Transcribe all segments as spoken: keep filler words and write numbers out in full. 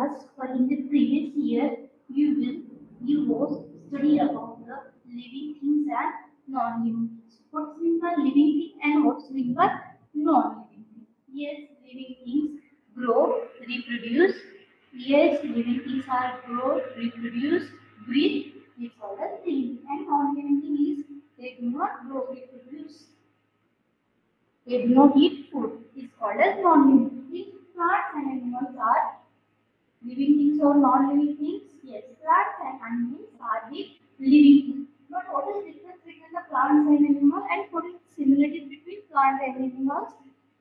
class or in the previous year, you will you was study about the living things and non-living things. What's mean by living thing and what's mean by non-living thing? Yes, living things grow, reproduce. Yes, living things are grow, reproduce, breathe. These are the living. And non-living thing is they do not grow, reproduce. They do not eat food. It's called as non-living things. Plants and animals are living things or non-living things? Yes, plants and animals are the living things. But what is the difference between the plants and animals, and what is the similarity between plants and animals?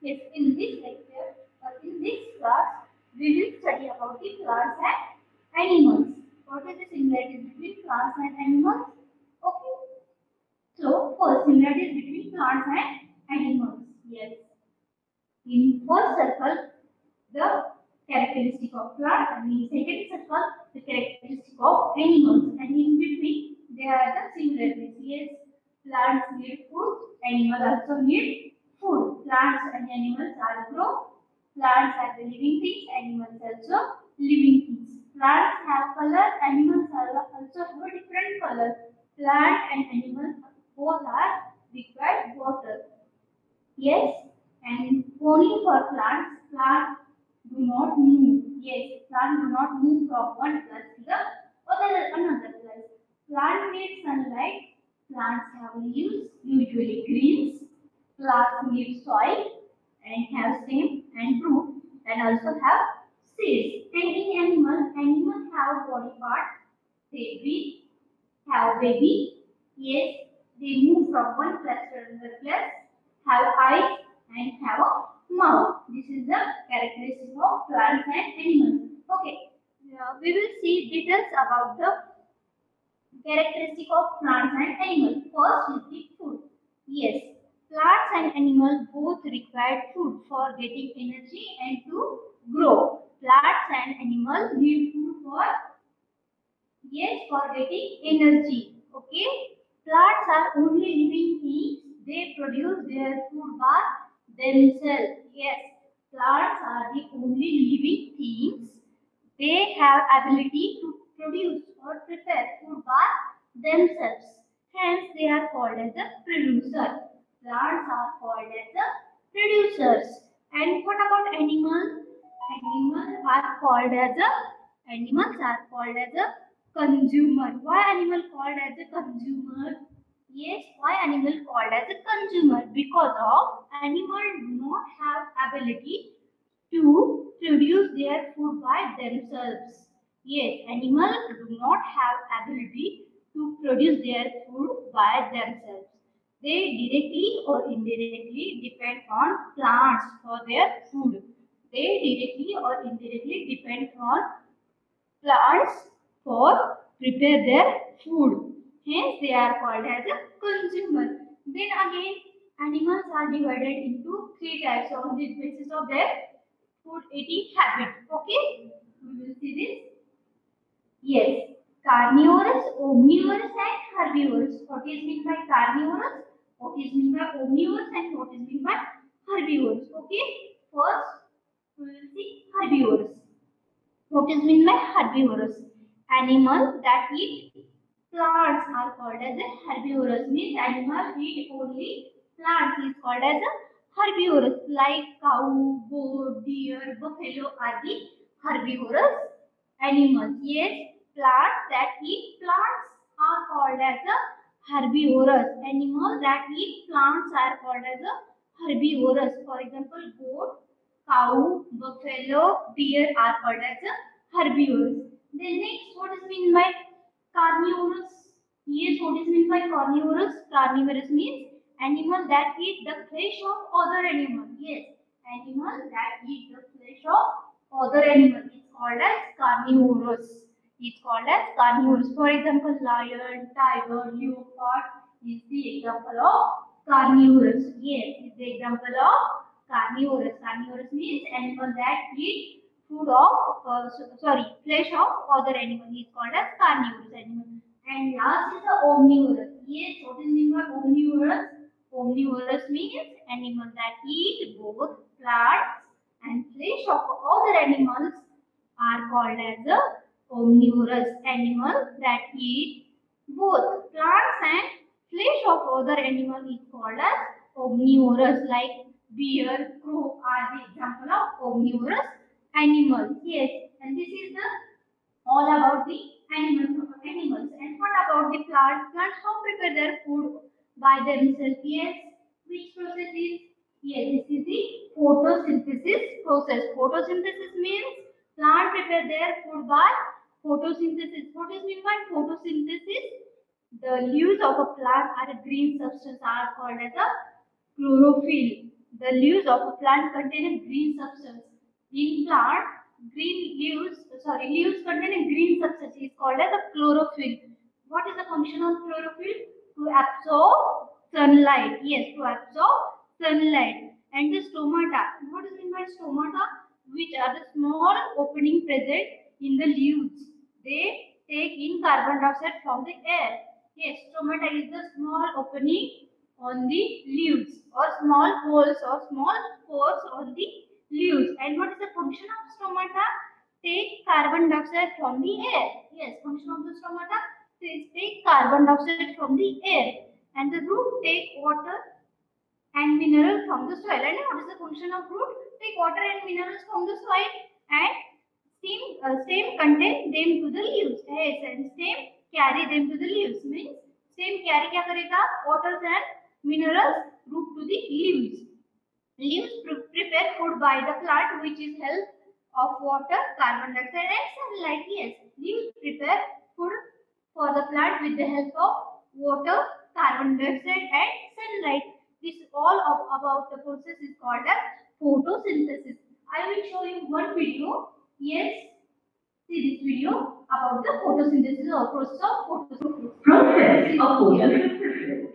Yes, in this lecture or in this class, we will study about the plants and animals. What is the similarities between plants and animals? Okay. So, first, similarities between plants and animals. Yes. In first circle, the characteristic of plants, and in second circle, the characteristic of animals, and in between there are the similarities. Yes, plants need food, animals also need food. Plants and animals are grow. Plants are the living things, animals also living things. Plants have color, animals also have a different color. Plant and animal both are required water. Yes, and only for plants, plants do not move. Yes, plants do not move from one place to the other another place. Plants need sunlight. Plants have leaves, usually greens. Plants need soil and have stem and root, and also have seeds. And in animals, animals have body parts. They breathe, have baby. Yes, they move from one place to another place. Have eyes and have a mouth. This is the characteristic of plants and animals. Okay, now we will see details about the characteristic of plants and animals. First is the food. Yes, plants and animals both require food for getting energy and to grow. Plants and animals need food for, yes, for getting energy. Okay, plants are only living things. They produce their food by themselves. Yes, plants are the only living things. They have ability to produce or prepare food by themselves. Hence, they are called as the producer. Plants are called as the producers. And what about animals? Animals are called as the animals are called as the consumer. Why animal called as the consumer? Yes, why animal called as a consumer? Because of animal do not have ability to produce their food by themselves. Yes, animals do not have ability to produce their food by themselves. They directly or indirectly depend on plants for their food. They directly or indirectly depend on plants for prepare their food. Hence, they are called as a consumer. Then again, animals are divided into three types on the basis of their food eating habit. Okay, we will see this. Yes, carnivorous, omnivorous, and herbivorous. What is meant by carnivorous? What is meant by omnivorous? And what is meant by herbivorous? Okay, first we will see herbivorous. What is meant by herbivorous? Animal that eat plants are called as a herbivorous. Means animals eat only plants is called as a herbivorous. Like cow, goat, deer, buffalo are the herbivorous animals. Yes, plants that eat plants are called as a herbivorous. Animals that eat plants are called as a herbivorous. For example, goat, cow, buffalo, deer are called as a herbivorous. Then next, what is meant by carnivorous? Yes, what is meant by carnivorous? Carnivorous means animal that eat the flesh of other animal. Yes, animal that eat the flesh of other animal is called as carnivorous. It's called as carnivorous. For example, lion, tiger, leopard is the example of carnivorous. Yes, is the example of carnivorous. Carnivorous means animal that eat food of uh, sorry flesh of other animal is called as carnivorous animal. And last is the omnivorous. Yes, what is meant by omnivorous? Omnivorous means animal that eat both plants and flesh of other animals are called as the omnivorous animals that eat both plants and flesh of other animals is called as omnivorous, like bear, crow are the example of omnivorous animals. Yes, and this is the all about the animals of animals. And what about the plants? Plants how prepare their food by themselves? Yes, which process is? Yes, this is the photosynthesis process. Photosynthesis means plant prepare their food by photosynthesis. What is meant by photosynthesis? The leaves of a plant are a green substance are called as a chlorophyll. The leaves of a plant contain a green substance. In plant, green leaves, sorry, leaves contain a green substance is called as a chlorophyll. What is the function of chlorophyll? To absorb sunlight. Yes, to absorb sunlight. And the stomata. What is meant by stomata? Which are the small opening present in the leaves. They take in carbon dioxide from the air. Yes, stomata is the small opening on the leaves or small holes or small pores on the leaves. And what is the function of stomata? Take carbon dioxide from the air. Yes, function of the stomata is take carbon dioxide from the air. And the root take water and mineral from the soil. And what is the function of root? Take water and minerals from the soil and stem, uh, stem contain them to the leaves. Yes, and stem carry them to the leaves. Means stem carry क्या करेगा? Water and minerals root to the leaves. Leaves prepare food by the plant, which is help of water, carbon dioxide and sunlight. Yes, leaves prepare food for the plant with the help of water, carbon dioxide and sunlight. This all of, about the process is called as photosynthesis. I will show you one video. Yes, see this video about the photosynthesis or process of photosynthesis. Process of photosynthesis.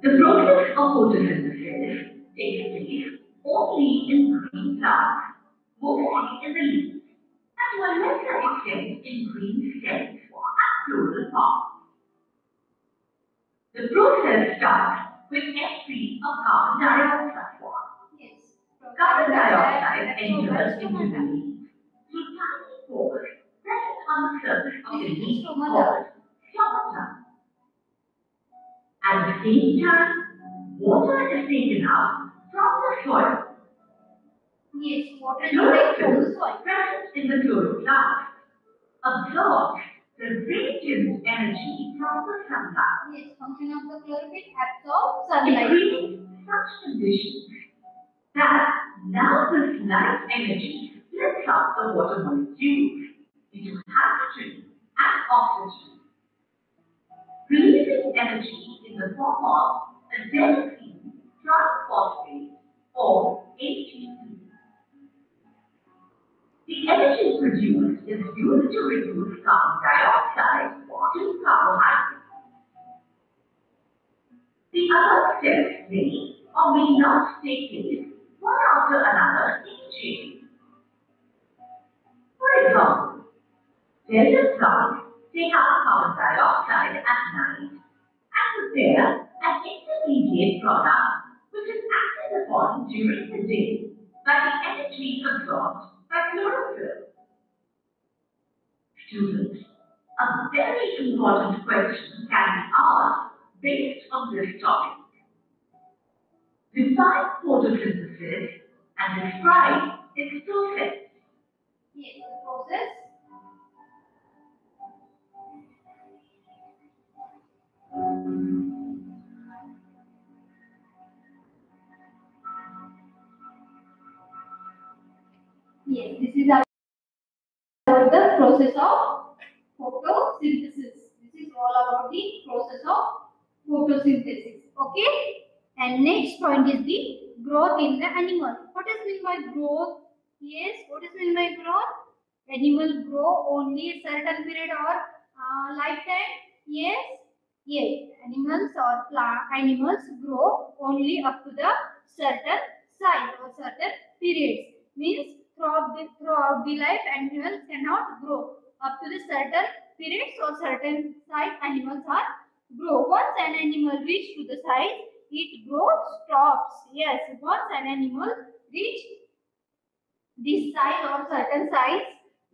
The process of photosynthesis takes place only in green plants, mostly in the leaves, and to a lesser extent in green stems and floral parts. The process starts with entry of carbon dioxide. Yes. Carbon dioxide enters into the leaves through tiny pores present on the surface of the leaves called stomata. At the same time, water is taken up from the soil. Yes, water is taken from the soil. Present in the chloroplast absorbs the radiant energy from the sunlight. Yes, function of the chlorophyll absorbs sunlight. It such conditions that now this light energy splits up the water molecules into hydrogen and oxygen, releasing energy in the form of adenosine triphosphate or A T P. The energy produced is used to reduce carbon dioxide to carbohydrates. The other steps may or may not take place one after another in chain. For example, various plants take up carbon dioxide at night and prepare an intermediate product which is acted upon during the day by the energy absorbed by chlorophyll. Students, a very important question can be asked based on this topic. Define photosynthesis and describe its process. Yes, the process. Yes, this is about the process of photosynthesis. This is all about the process of photosynthesis. Okay, and next point is the growth in the animal. What is meant by growth? Yes, what is meant by growth? Animal grow only a certain period or uh, lifetime. Yes, yes, animals or plant animals grow only up to the certain size or certain periods. Means Throughout the, throughout the life, animals cannot grow up to the certain periods or certain size. Animals are grow. Once an animal reach to the size, it growth stops. Yes, once an animal reach this size or certain size,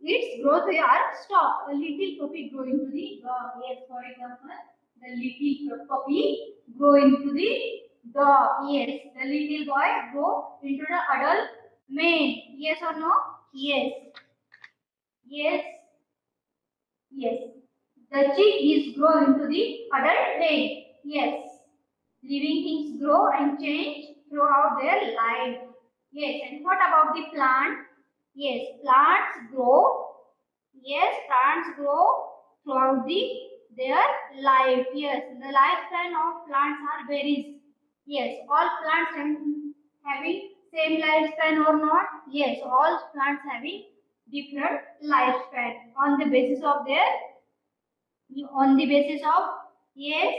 its growth are stopped. The little puppy grow into the dog. Yes, for example, the little puppy grow into the dog. Yes, the little boy grow into the adult man. Yes or no? Yes. Yes. Yes. The chick is grow into the adult man. Yes. Living things grow and change throughout their life. Yes. And what about the plant? Yes, plants grow. Yes, plants grow throughout the their life. Yes, the lifespan of plants are varies. Yes, all plants having same lifespan or not? Yes, all plants having different lifespan on the basis of their on the basis of yes,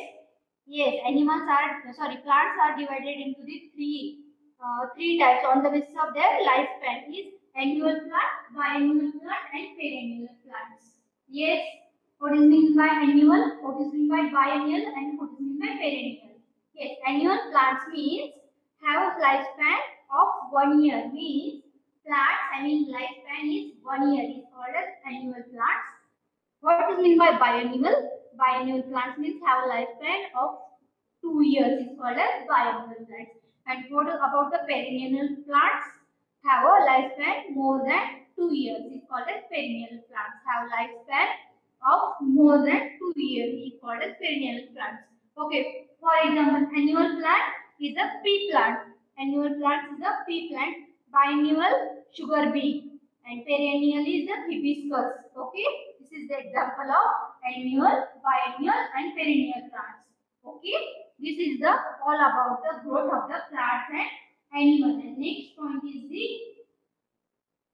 yes. Animals are sorry, plants are divided into the three uh, three types on the basis of their lifespan. Is annual plant, biennial plant, and perennial plants. Yes. What is meant by annual? What is meant by biennial? And what is meant by perennial? Yes. Annual plants means have a lifespan of one year. Means plants having lifespan is one year is called as annual plants. What is meant by biennial? Biennial plants means have a lifespan of two years is called as biennial plants. And what about the perennial plants? Have a lifespan more than two years. It's called as perennial plants. Have a lifespan of more than two years. It's called as perennial plants. Okay. For example, annual plant is a pea plant. Annual plant is a pea plant. Biennial sugar beet, and perennial is the hibiscus. Okay. This is the example of annual, biennial, and perennial plants. Okay. This is the all about the growth of the plants and animal. And next point is the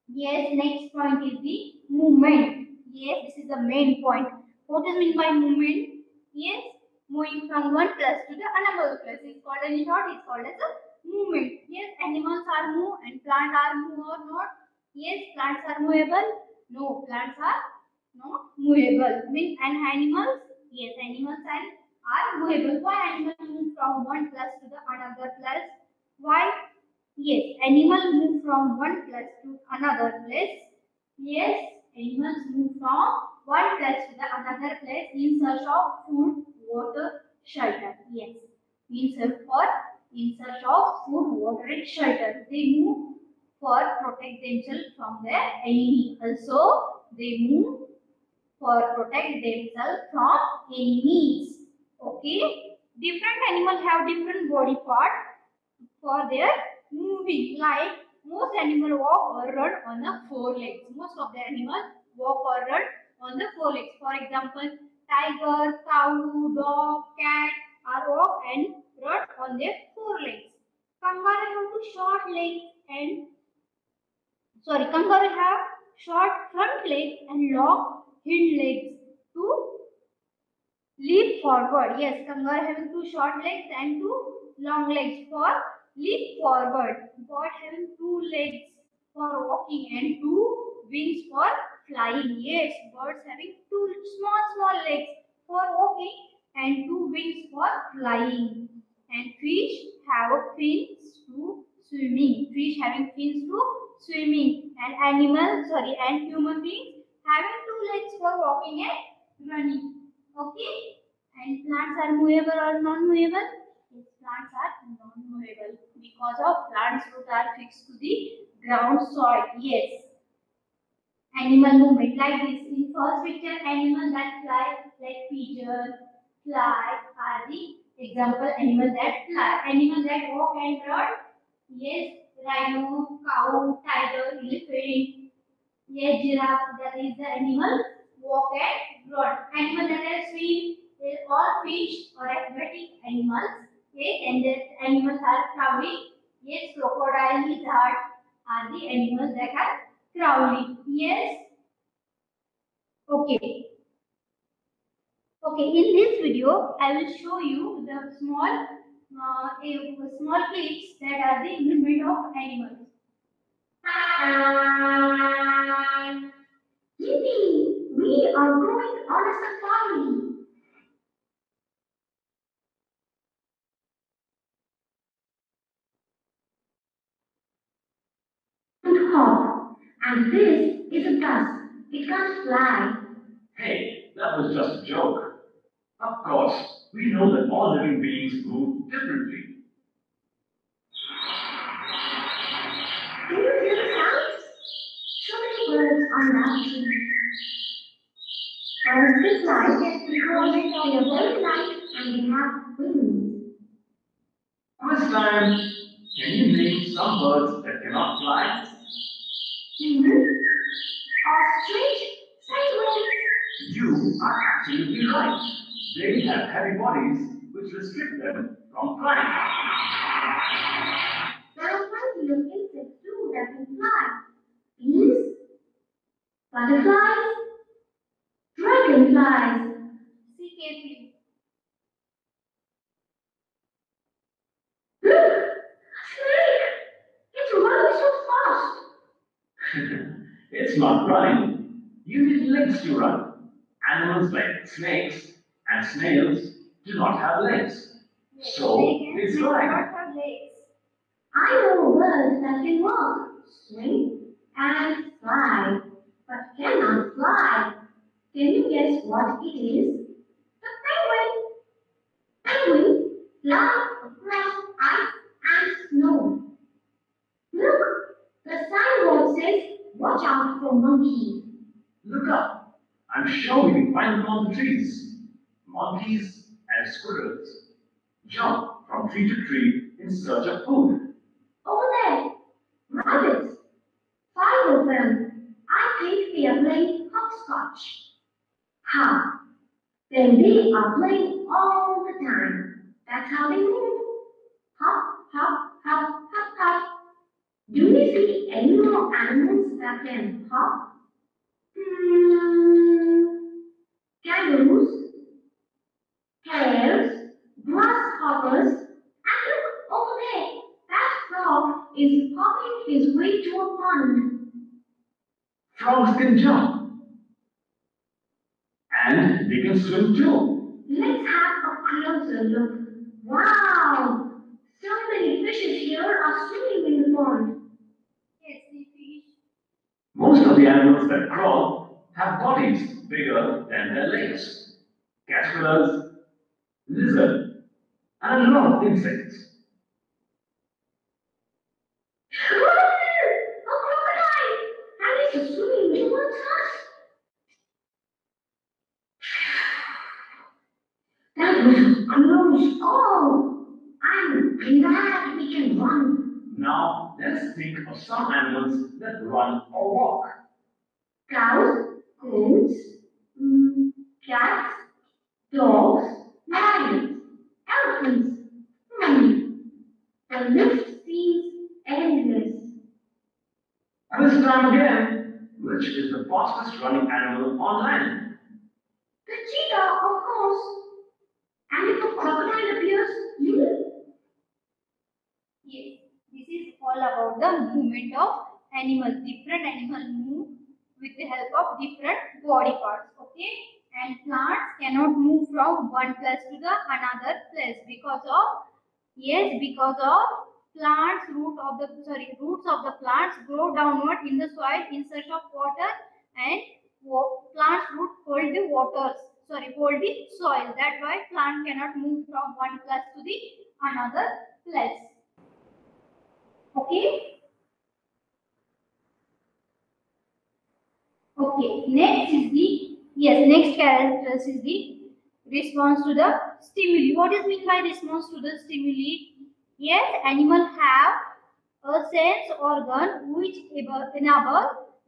yes. Next point is the movement. Yes, this is the main point. What is meant by movement? Yes, moving from one place to the another place is called as in short. It's called as a movement. Yes, animals are move and plants are move or not? Yes, plants are movable. No, plants are not movable. Mean and animals? Yes, animals and are movable. Why animals move from one place to the another place? Why? Yes, animals move from one place to another place. Yes, animals move from one place to the another place in search of food, water, shelter. Yes, in search for in search of food, water, and shelter. They move for protect themselves from their enemy. Also, they move for protect themselves from enemies. Okay, different animals have different body parts for their moving. Like most animals walk or run on the four legs. Most of the animals walk or run on the four legs. For example, tiger, cow, dog, cat are walk and run on their four legs. Kangaroo have two short legs and sorry, kangaroo have short front legs and long hind legs to leap forward. Yes, kangaroo having two short legs and two long legs for leap forward. Bird having two legs for walking and two wings for flying. Yes, birds having two small small legs for walking and two wings for flying. And fish have fins to swimming. Fish having fins to swimming. And animals, sorry, and human beings having two legs for walking and running. Okay. And plants are movable or non-movable? Plants are non-movable because of plants' roots are fixed to the ground soil. Yes. Animal movement like this. In first picture, animals that fly, like pigeon, fly are the example. Animals that fly, animals that walk and run. Yes, rhino, cow, tiger, elephant. Yes, giraffe. That is the animal walk and run. Animals that are swim, they are all fish or aquatic animals. Yes, and the animals are crawling. Yes, crocodile, lizard are the animals that are crawling. Yes. Okay. Okay. In this video, I will show you the small, uh, a, small clips that are the movement of animals. Hi, Yippee! We are going on a safari. Hop, And this is a bus. It can't fly. Hey, that was just a joke. Of course, we know that all living beings move differently. Do you hear the sounds? So many birds are laughing. And this night, because they are a very light and they have wings. This time, can you name some birds that cannot fly? Mm-hmm. Ostrich, sideways. You are absolutely right. They have heavy bodies which restrict them from flying. There are plenty of insects too that can fly. Bees, butterflies, dragonflies. See carefully. Look! A snake! It's running so fast! It's not running. You need legs to run. Animals like snakes and snails do not have legs. Yes, so they fly. I know a bird that can walk, swing, and fly, but cannot fly. Can you guess what it is? The penguin. Penguins fly across ice and snow. Look, the signboard says, "Watch out for monkeys." Look up. I'm sure we can find them on the trees. Monkeys and squirrels jump from tree to tree in search of food. Over there, rabbits. Five of them. I think they are playing hopscotch. Ha! Then they are playing all the time. That's how they move. Hop, hop, hop, hop, hop. Do we see any more animals that can hop? Hmm. Kangaroos, hares, grasshoppers, and look over there. That frog is hopping his way to a pond. Frogs can jump, and they can swim too. Let's have a closer look. Wow! So many fishes here are swimming in the pond. Yes, they fish. Most of the animals that crawl have bodies bigger than their legs. Caterpillars, lizards, and a lot of insects. A crocodile! And it's swimming towards us. That was a close call. I'm glad we can run. Now, let's think of some animals that run or walk. Cows, goats, mm, cats, dogs, lions, elephants. Hmm. The list seems endless. And this time again, which is the fastest running animal on land? The cheetah, of course. And if a crocodile appears, you will. Yes, this is all about the movement of animals. Different animals move with the help of different body parts, okay? And plants cannot move from one place to the another place because of, yes, because of plants, root of the, sorry, roots of the plants grow downward in the soil in search of water, and plants root hold the waters, sorry, hold the soil. That's why plant cannot move from one place to the another place. Okay. Okay. Next is the yes. Next characteristic is the response to the stimuli. What is meant by response to the stimuli? Yes, animals have a sense organ which enable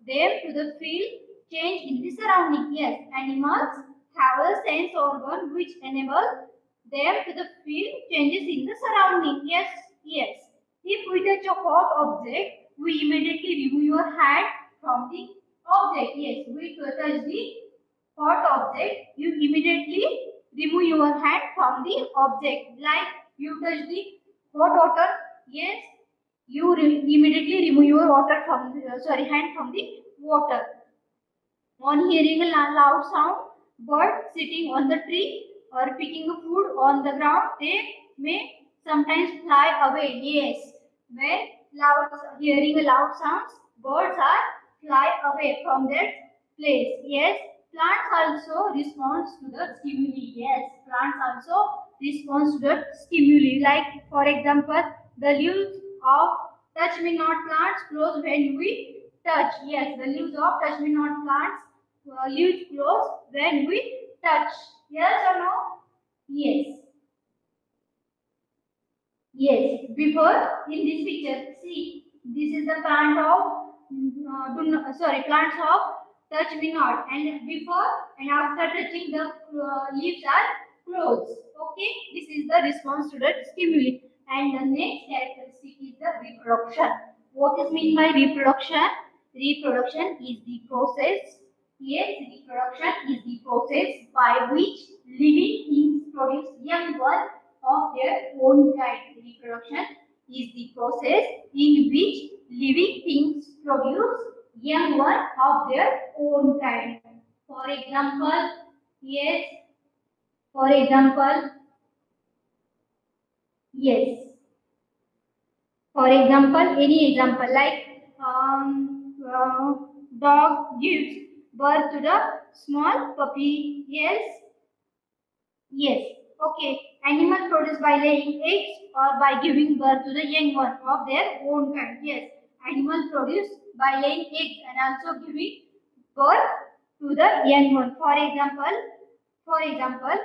them to the feel change in the surrounding. Yes, animals have a sense organ which enable them to the feel changes in the surrounding. Yes. Yes. If we touch a hot object, we immediately remove your hand from the object. Yes, we touch the hot object, you immediately remove your hand from the object. Like you touch the hot water, yes, you re immediately remove your water from the, sorry, hand from the water. On hearing a loud sound, bird sitting on the tree or picking a food on the ground, they may sometimes fly away. Yes. When loud, hearing loud sounds, birds are fly away from their place. Yes, plants also responds to the stimuli. Yes, plants also responds to the stimuli. Like for example, the leaves of touch me not plants grows when we touch. Yes, the leaves of touch me not plants uh, leaves grows when we touch. Yes or no? Yes. Yes. Before in this picture, see, this is the plant of uh, do not, sorry plants of touch me not, and before and after touching the uh, leaves are closed. Okay, this is the response to the stimuli. And the next characteristic is the reproduction. What is meant by reproduction? Reproduction is the process. Yes, reproduction is the process by which living things produce young ones of their own kind. Reproduction is the process in which living things produce young ones of their own kind. For example, yes, for example, yes. For example, any example like um, uh, dog gives birth to the small puppy. Yes. Yes. Okay. Animal produce by laying eggs or by giving birth to the young one of their own kind. Yes. Animal produce by laying eggs and also giving birth to the young one. For example, for example,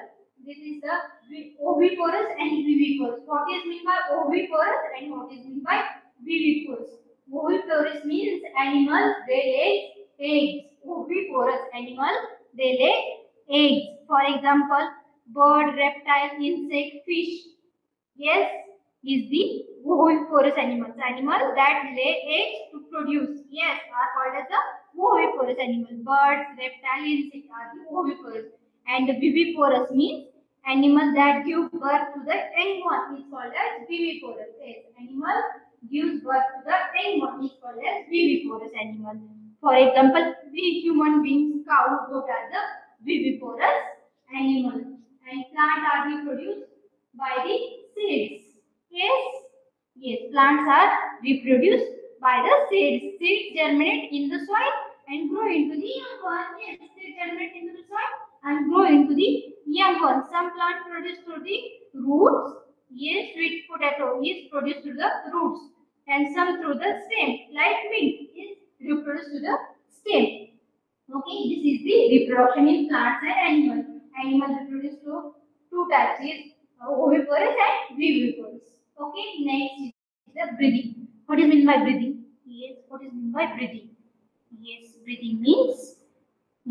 this is the oviparous and viviparous. What is meant by oviparous and what is meant by viviparous? Oviparous means animals they lay eggs. Oviparous animal they lay eggs. For example, bird, reptile, insect, fish. Yes, is the oviparous animals. Animals that lay eggs to produce. Yes, are called as the oviparous animal. Birds, reptile, insect are the oviparous. And the viviparous means animal that give birth to the young one is called as viviparous. Yes, animal gives birth to the young one is called as viviparous animal. For example, we human beings, cow, goat are the viviparous animal, and plants are reproduced by the seeds. Yes, yes, plants are reproduced by the seeds. Seeds germinate in the soil and grow into the young one. Yes, seeds germinate into the soil and grow into the young one. Some plant produced through the roots. Yes, sweet potato is produced through the roots, and some through the stem, like mint is reproduced through the stem. Okay, this is the reproduction in plants and animals. Animals reproduce through two types: oviparous and viviparous. Okay, next is the breathing. What is meant by breathing? Yes, what is meant by breathing? Yes, breathing means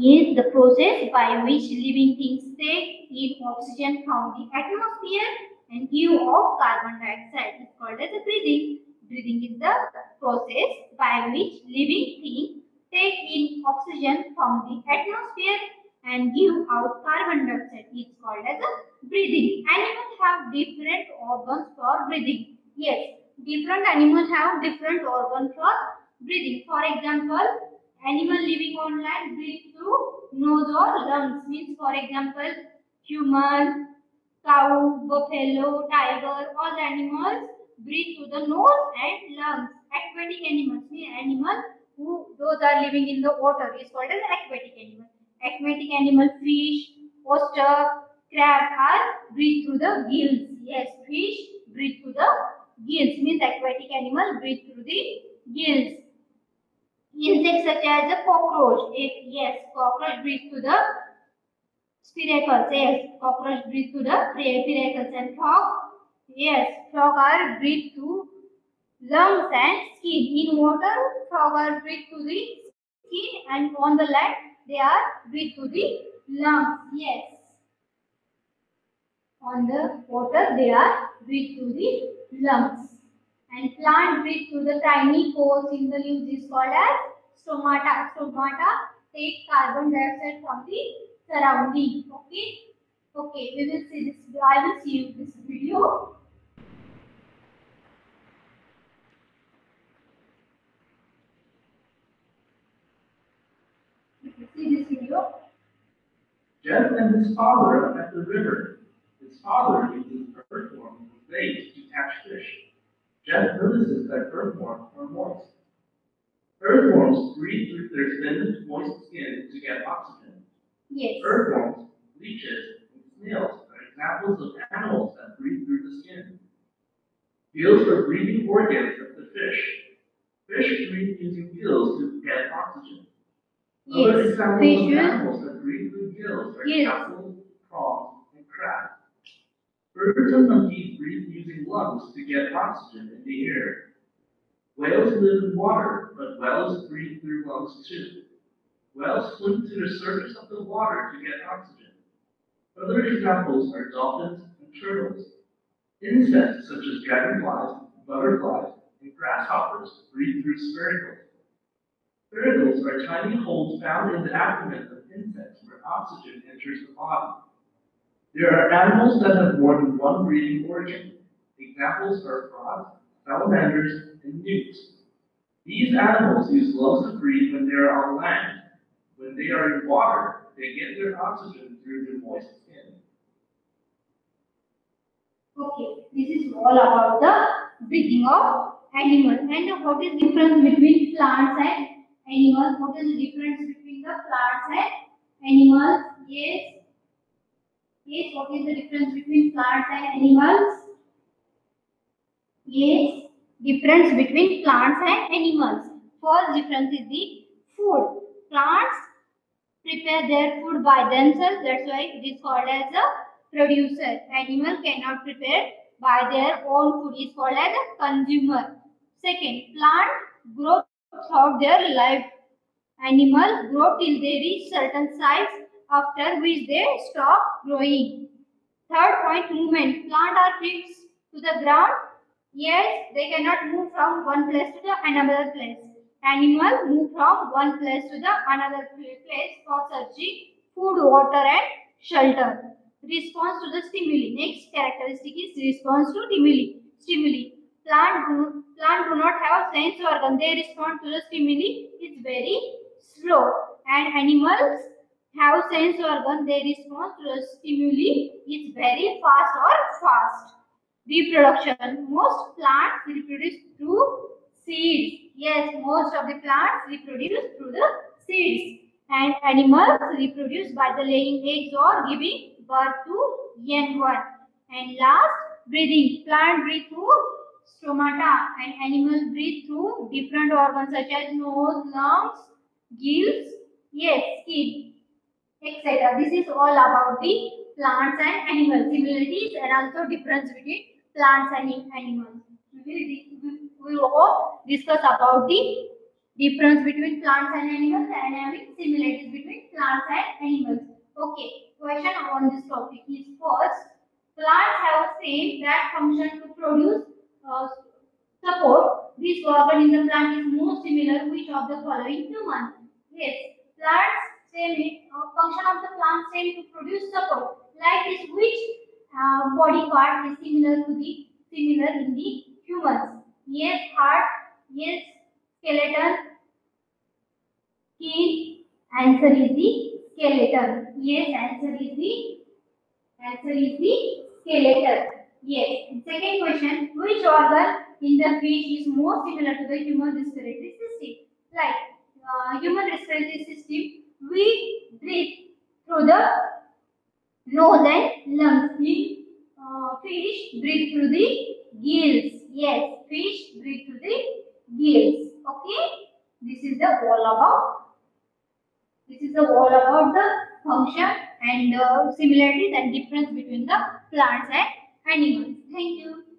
is the process by which living things take in oxygen from the atmosphere and give off carbon dioxide. It's called as a breathing. Breathing is the process by which living things take in oxygen from the atmosphere and give out carbon dioxide. It's called as a breathing. Animals have different organs for breathing. Yes, different animals have different organs for breathing. For example, animal living on land breathe through nose or lungs. Means, for example, human, cow, buffalo, tiger, all the animals breathe through the nose and lungs. Aquatic animals, means animals who those are living in the water is called as aquatic animal. Aquatic animal, fish, oyster, crab are breathe through the gills. Yes, fish breathe through the gills. Means aquatic animal breathe through the gills. Insects such as the cockroach. If, yes, cockroach breathes through the spiracles. Yes, cockroach breathes through the spiracles. And frog, yes, frog are breathe through lungs and skin. In water, frog are breathe through the skin, and on the land, they are breathe through the lungs. Yes, on the water, they are breathe through the lungs. And plant breathe through the tiny pores in the leaves is called as stomata. Stomata take carbon dioxide from the surrounding. Okay, okay. We will see this. I will see you this video. You can see this video. Jeff and his father at the river. His father uses earthworm as bait to catch fish. Jeff notices that earthworms are moist. Earthworms breathe through their thin, moist skin to get oxygen. Yes. Earthworms, leeches, and snails are examples of animals that breathe through the skin. Gills are breathing organs of the fish. Fish breathe using gills to get oxygen. Yes. Other examples of animals that breathe through gills are yes. Mussels, prawns, and crabs. Birds and monkeys breathe using lungs to get oxygen in the air. Whales live in water, but whales breathe through lungs too. Whales swim to the surface of the water to get oxygen. Other examples are dolphins and turtles. Insects such as dragonflies, butterflies, and grasshoppers breathe through sphericals. Sphericals are tiny holes found in the abdomen of insects where oxygen enters the body. There are animals that have more than one breathing organ. Examples are frogs, salamanders, and newts. These animals use lungs to breathe when they are on land. When they are in water, they get their oxygen through their moist skin. Okay, this is all about the breathing of animals. And what is the difference between plants and animals? What is the difference between the plants and animals? Yes. Yes, what is the difference between plants and animals? Yes. Difference between plants and animals. First difference is the food. Plants prepare their food by themselves. That's why it is called as a producer. Animal cannot prepare by their own food. It is called as a consumer. Second, plant grow throughout their life. Animal grow till they reach certain size, after which they stop growing. Third point, movement. Plants are fixed to the ground. Yes, they cannot move from one place to the another place. Animals move from one place to the another place for searching food, water, and shelter. Response to the stimuli. Next characteristic is response to stimuli. Stimuli. Plant do, plant do not have sense organ. They respond to the stimuli. It's very slow. And animals have sense organ. They respond to the stimuli. It's very fast or fast. Reproduction. Most plants reproduce through seeds. Yes, most of the plants reproduce through the seeds. And animals reproduce by the laying eggs or giving birth to young one. And last, breathing. Plant breathe through stomata and animals breathe through different organs such as nose, lungs, gills, yes, skin, et cetera. This is all about the plants and animals. Similarities and also difference between plants and animals. We will, we will discuss about the difference between plants and animals and having similarities between plants and animals. Okay, question on this topic is first, plants have same that function to produce uh, support. This organ in the plant is most similar which of the following human? Yes, plants same uh, function of the plant same to produce support. Like this, which uh, body part is similar to the similar in the humans? Yes, heart. Yes, skeleton. Skin. Answer is the skeleton. Yes, answer is the answer is the skeleton. Yes. Second question: which organ in the fish is more similar to the human respiratory system? Like uh, human respiratory system, we breathe through the nose and lungs. The uh, fish breathe through the gills. Yes, fish breathe through the gills. Okay, this is the all about. This is the all about the function and uh, similarities and difference between the plants and animals. Thank you.